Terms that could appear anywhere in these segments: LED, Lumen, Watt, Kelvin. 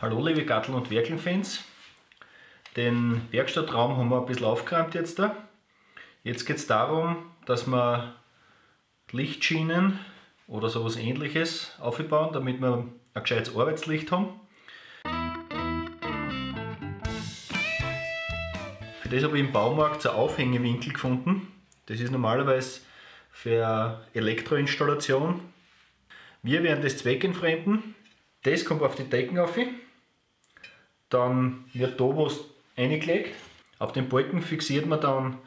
Hallo liebe Gatteln und Werkeln-Fans. Den Werkstattraum haben wir ein bisschen aufgeräumt jetzt da. Jetzt geht es darum, dass wir Lichtschienen oder sowas ähnliches aufbauen, damit wir ein gescheites Arbeitslicht haben. Für das habe ich im Baumarkt so Aufhängewinkel gefunden. Das ist normalerweise für Elektroinstallation. Wir werden das zweckentfremden. Das kommt auf die Decken auf. Dann wird da was eingelegt. Auf den Balken fixiert man dann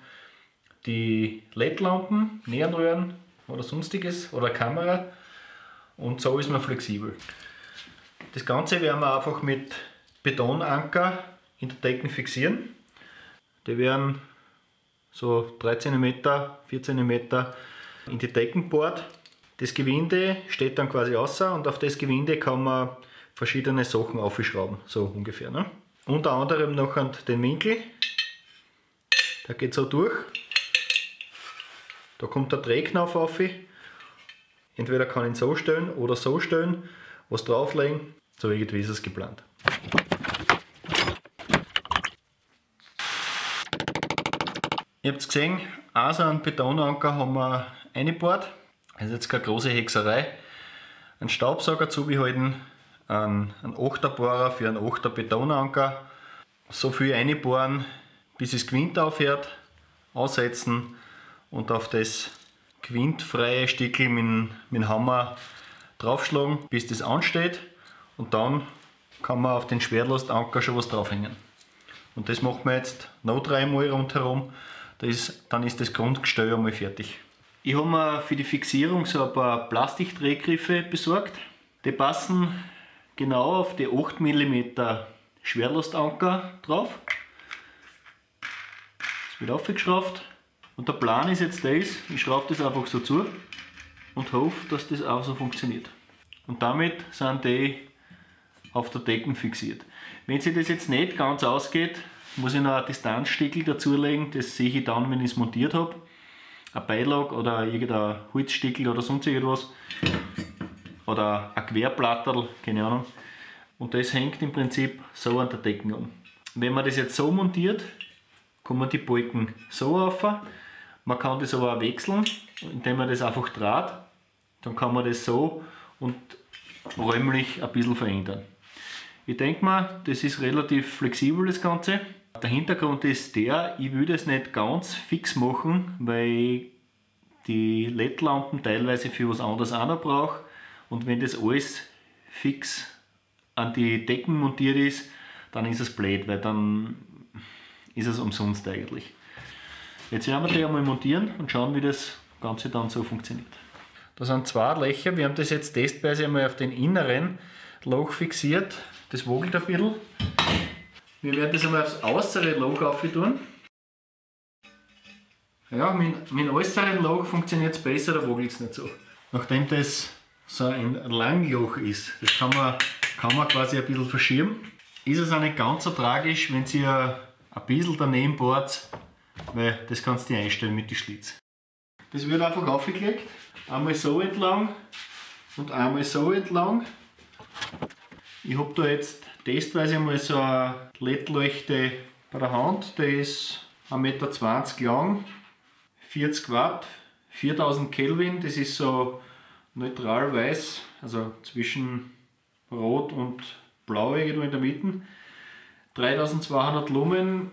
die LED-Lampen, Neonröhren oder sonstiges oder Kamera. Und so ist man flexibel. Das Ganze werden wir einfach mit Betonanker in der Decken fixieren. Die werden so 3 cm, 4 cm in die Decken gebohrt. Das Gewinde steht dann quasi außer und auf das Gewinde kann man verschiedene Sachen aufschrauben, so ungefähr. Ne? Unter anderem noch an den Winkel, da geht es so durch, da kommt der Drehknopf auf, entweder kann ich ihn so stellen oder so stellen, was drauflegen, so irgendwie ist es geplant. Ihr habt es gesehen, also einen Betonanker haben wir eingebaut. Das ist jetzt keine große Hexerei. Einen Staubsauger zubehalten, einen 8er-Bohrer für einen 8er-Betonanker. So viel einbohren, bis es Quint aufhört, aussetzen und auf das quintfreie Stickel mit dem Hammer draufschlagen, bis das ansteht. Und dann kann man auf den Schwerlastanker schon was draufhängen. Und das macht man jetzt noch 3 Mal rundherum, dann ist das Grundgestell einmal fertig. Ich habe mir für die Fixierung so ein paar Plastikdrehgriffe besorgt. Die passen genau auf die 8 mm Schwerlastanker drauf. Das wird aufgeschraubt. Und der Plan ist jetzt das, ich schraube das einfach so zu und hoffe, dass das auch so funktioniert. Und damit sind die auf der Decken fixiert. Wenn sich das jetzt nicht ganz ausgeht, muss ich noch ein Distanzstickel dazulegen. Das sehe ich dann, wenn ich es montiert habe. Ein Beilage oder irgendein Holzstickel oder sonst irgendwas. Oder ein Querplatterl, keine Ahnung. Und das hängt im Prinzip so an der Decken an. Wenn man das jetzt so montiert, kommen die Balken so auf. Man kann das aber auch wechseln, indem man das einfach dreht. Dann kann man das so und räumlich ein bisschen verändern. Ich denke mal, das ist relativ flexibel das Ganze. Der Hintergrund ist der, ich will das nicht ganz fix machen, weil die LED-Lampen teilweise für was anderes auch noch brauche. Und wenn das alles fix an die Decken montiert ist, dann ist es blöd, weil dann ist es umsonst eigentlich. Jetzt werden wir die einmal montieren und schauen, wie das Ganze dann so funktioniert. Da sind 2 Löcher, wir haben das jetzt testweise einmal auf den inneren Loch fixiert. Das wogelt ein bisschen. Wir werden das einmal aufs äußere Loch auftun. Ja, mit dem äußeren Loch funktioniert es besser, da wogelt es nicht so. Nachdem das so ein Langloch ist, das kann man quasi ein bisschen verschieben, ist es auch nicht ganz so tragisch, wenn ihr ein bisschen daneben bohrt, weil das kannst du einstellen mit den Schlitz. Das wird einfach aufgelegt, einmal so entlang und einmal so entlang. Ich habe da jetzt testweise mal so eine LED-Leuchte bei der Hand, die ist 1,20 Meter lang, 40 Watt, 4000 Kelvin, das ist so neutral weiß, also zwischen rot und blau irgendwo in der Mitte. 3200 Lumen,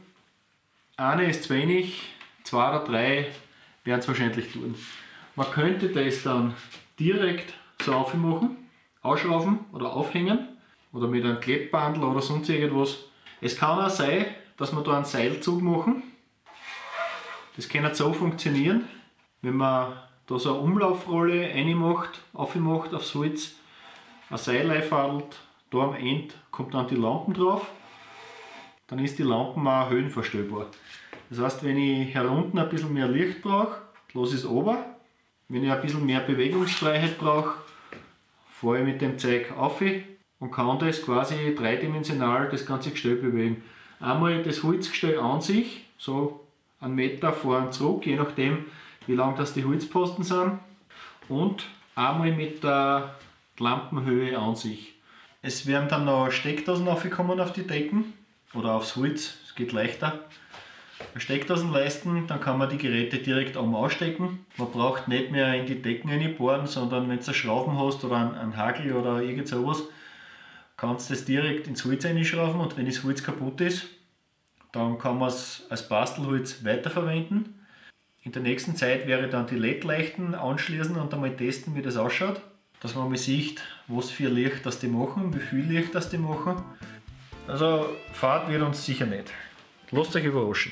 eine ist zu wenig, 2 oder 3 werden es wahrscheinlich tun. Man könnte das dann direkt so aufmachen, ausschrauben oder aufhängen. Oder mit einem Klettbandel oder sonst irgendwas. Es kann auch sein, dass wir da einen Seilzug machen. Das kann so funktionieren, wenn man da so eine Umlaufrolle reinmacht, aufmacht aufs Holz, ein Seil einfadelt, da am Ende kommt dann die Lampen drauf, dann ist die Lampen auch höhenverstellbar. Das heißt, wenn ich herunten ein bisschen mehr Licht brauche, lasse ich es runter. Wenn ich ein bisschen mehr Bewegungsfreiheit brauche, fahre ich mit dem Zeug auf. Und kann das quasi dreidimensional das ganze Gestell bewegen. Einmal das Holzgestell an sich, so 1 Meter vor und zurück, je nachdem wie lang das die Holzposten sind. Und einmal mit der Lampenhöhe an sich. Es werden dann noch Steckdosen aufgekommen auf die Decken oder aufs Holz, es geht leichter. Steckdosen leisten, dann kann man die Geräte direkt am ausstecken. Man braucht nicht mehr in die Decken reinbohren, sondern wenn du Schrauben hast oder einen Hagel oder irgend sowas, kannst du das direkt ins Holz reinschrauben und wenn das Holz kaputt ist, dann kann man es als Bastelholz weiterverwenden. In der nächsten Zeit wäre dann die LED-Leuchten anschließen und einmal testen, wie das ausschaut. Dass man mal sieht, was für Licht das die machen, wie viel Licht das die machen. Also Fahrt wird uns sicher nicht. Lasst euch überraschen.